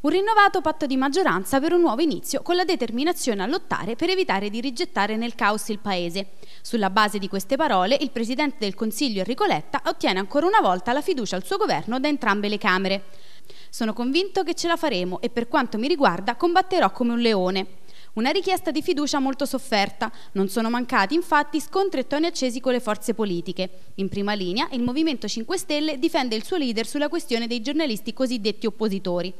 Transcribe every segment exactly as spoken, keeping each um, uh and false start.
Un rinnovato patto di maggioranza per un nuovo inizio, con la determinazione a lottare per evitare di rigettare nel caos il Paese. Sulla base di queste parole, il Presidente del Consiglio Enrico Letta ottiene ancora una volta la fiducia al suo governo da entrambe le Camere. Sono convinto che ce la faremo e per quanto mi riguarda combatterò come un leone. Una richiesta di fiducia molto sofferta. Non sono mancati infatti scontri e toni accesi con le forze politiche. In prima linea il Movimento cinque Stelle difende il suo leader sulla questione dei giornalisti cosiddetti oppositori.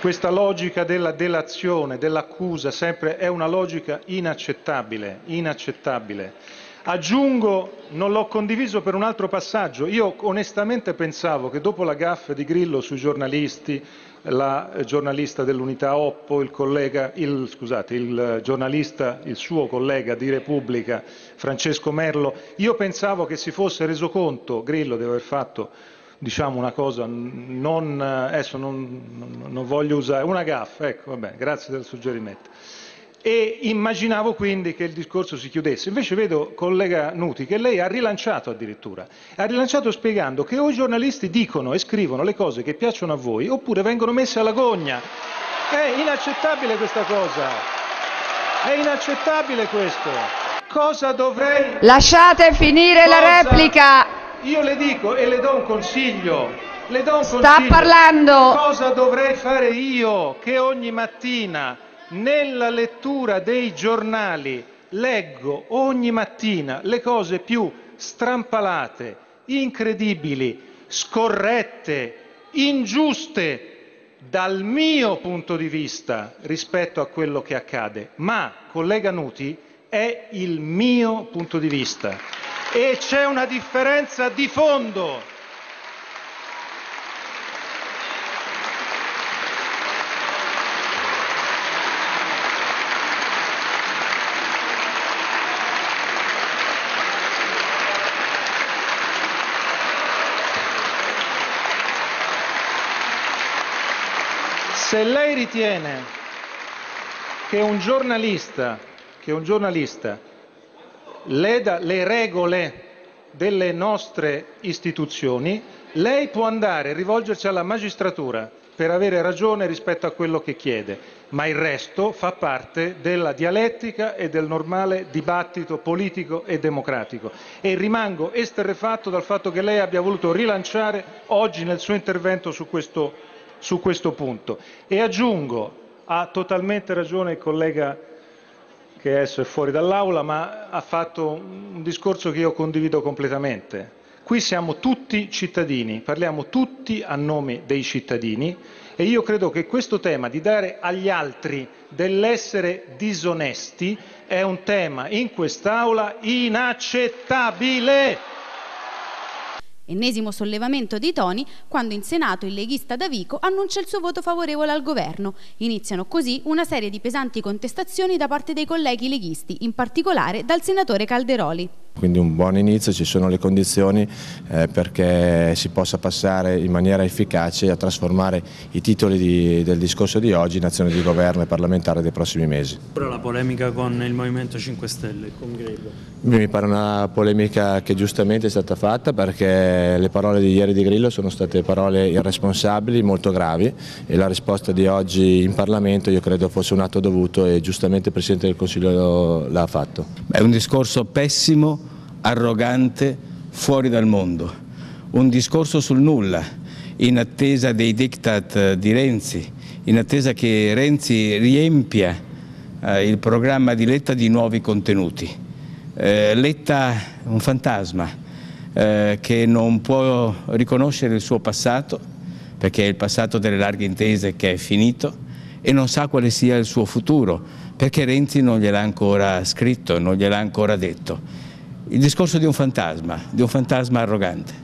Questa logica della delazione, dell'accusa, sempre è una logica inaccettabile, inaccettabile. Aggiungo, non l'ho condiviso per un altro passaggio. Io onestamente pensavo che dopo la gaffe di Grillo sui giornalisti, la giornalista dell'Unità Oppo, il, collega, il, scusate, il giornalista, il suo collega di Repubblica, Francesco Merlo, io pensavo che si fosse reso conto, Grillo, di aver fatto, diciamo, una cosa, non, adesso non, non voglio usare, una gaffa, ecco, vabbè, grazie del suggerimento. E immaginavo quindi che il discorso si chiudesse. Invece vedo, collega Nuti, che lei ha rilanciato addirittura, ha rilanciato spiegando che o i giornalisti dicono e scrivono le cose che piacciono a voi oppure vengono messe alla gogna. È inaccettabile questa cosa, è inaccettabile questo. Cosa dovrei... Lasciate finire cosa... la replica! Io le dico e le do un consiglio, le do un Sta consiglio. parlando! Cosa dovrei fare io che ogni mattina... Nella lettura dei giornali leggo ogni mattina le cose più strampalate, incredibili, scorrette, ingiuste dal mio punto di vista rispetto a quello che accade. Ma, collega Nuti, è il mio punto di vista e c'è una differenza di fondo. Se lei ritiene che un giornalista, che un giornalista leda le regole delle nostre istituzioni, lei può andare e rivolgersi alla magistratura per avere ragione rispetto a quello che chiede, ma il resto fa parte della dialettica e del normale dibattito politico e democratico. E rimango esterrefatto dal fatto che lei abbia voluto rilanciare oggi nel suo intervento su questo su questo punto. E aggiungo, ha totalmente ragione il collega che adesso è fuori dall'aula, ma ha fatto un discorso che io condivido completamente. Qui siamo tutti cittadini, parliamo tutti a nome dei cittadini e io credo che questo tema di dare agli altri dell'essere disonesti è un tema in quest'aula inaccettabile. Ennesimo sollevamento dei toni quando in Senato il leghista Davico annuncia il suo voto favorevole al governo. Iniziano così una serie di pesanti contestazioni da parte dei colleghi leghisti, in particolare dal senatore Calderoli. Quindi un buon inizio, ci sono le condizioni eh, perché si possa passare in maniera efficace a trasformare i titoli di, del discorso di oggi in azione di governo e parlamentare dei prossimi mesi. Però la polemica con il Movimento cinque Stelle, con Grillo? Mi pare una polemica che giustamente è stata fatta perché le parole di ieri di Grillo sono state parole irresponsabili, molto gravi e la risposta di oggi in Parlamento io credo fosse un atto dovuto e giustamente il Presidente del Consiglio l'ha fatto. È un discorso pessimo, arrogante, fuori dal mondo, un discorso sul nulla, in attesa dei diktat di Renzi, in attesa che Renzi riempia eh, il programma di Letta di nuovi contenuti. Eh, Letta è un fantasma eh, che non può riconoscere il suo passato, perché è il passato delle larghe intese che è finito, e non sa quale sia il suo futuro, perché Renzi non gliel'ha ancora scritto, non gliel'ha ancora detto. Il discorso di un fantasma, di un fantasma arrogante.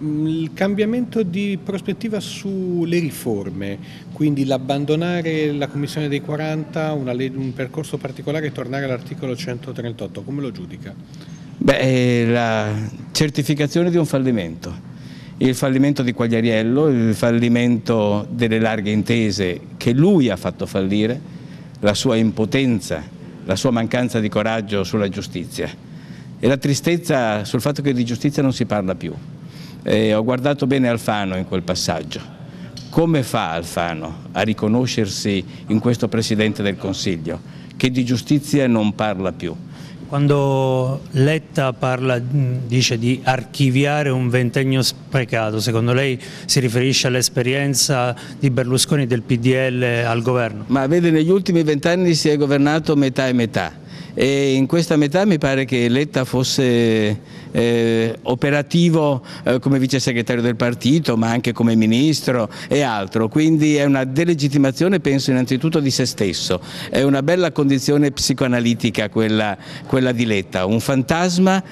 Il cambiamento di prospettiva sulle riforme, quindi l'abbandonare la Commissione dei quaranta, una, un percorso particolare e tornare all'articolo centotrentotto, come lo giudica? Beh, la certificazione di un fallimento, il fallimento di Quagliariello, il fallimento delle larghe intese che lui ha fatto fallire, la sua impotenza, la sua mancanza di coraggio sulla giustizia. E la tristezza sul fatto che di giustizia non si parla più. Eh, ho guardato bene Alfano in quel passaggio, Come fa Alfano a riconoscersi in questo Presidente del Consiglio, che di giustizia non parla più? Quando Letta parla, dice di archiviare un ventennio sprecato, secondo lei si riferisce all'esperienza di Berlusconi e del P D L al governo? Ma vede, negli ultimi vent'anni si è governato metà e metà, e in questa metà mi pare che Letta fosse eh, operativo eh, come vice segretario del partito, ma anche come ministro e altro, quindi è una delegittimazione, penso innanzitutto di se stesso. È una bella condizione psicoanalitica quella, quella di Letta, un fantasma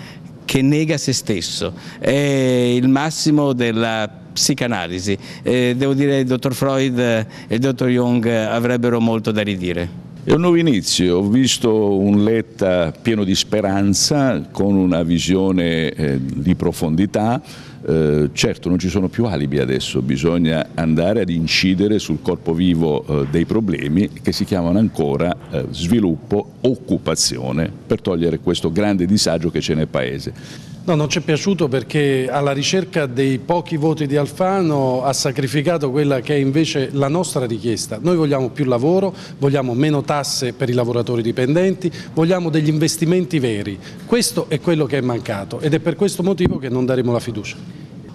che nega se stesso, è il massimo della psicanalisi. Eh, devo dire che il dottor Freud e il dottor Jung avrebbero molto da ridire. È un nuovo inizio, ho visto un Letta pieno di speranza, con una visione eh, di profondità. Eh, certo, non ci sono più alibi adesso, bisogna andare ad incidere sul corpo vivo eh, dei problemi, che si chiamano ancora eh, sviluppo, occupazione, per togliere questo grande disagio che c'è nel Paese. No, non ci è piaciuto perché alla ricerca dei pochi voti di Alfano ha sacrificato quella che è invece la nostra richiesta. Noi vogliamo più lavoro, vogliamo meno tasse per i lavoratori dipendenti, vogliamo degli investimenti veri. Questo è quello che è mancato ed è per questo motivo che non daremo la fiducia.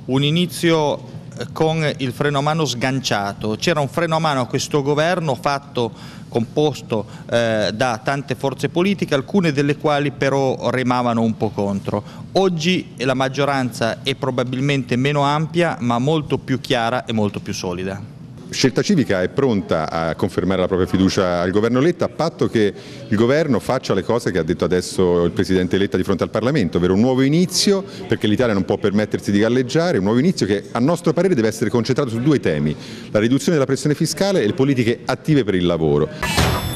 Un inizio con il freno a mano sganciato. C'era un freno a mano a questo governo fatto, composto eh, da tante forze politiche, alcune delle quali però remavano un po' contro. Oggi la maggioranza è probabilmente meno ampia, ma molto più chiara e molto più solida. Scelta Civica è pronta a confermare la propria fiducia al governo Letta, a patto che il governo faccia le cose che ha detto adesso il Presidente Letta di fronte al Parlamento, ovvero un nuovo inizio, perché l'Italia non può permettersi di galleggiare, un nuovo inizio che a nostro parere deve essere concentrato su due temi, la riduzione della pressione fiscale e le politiche attive per il lavoro.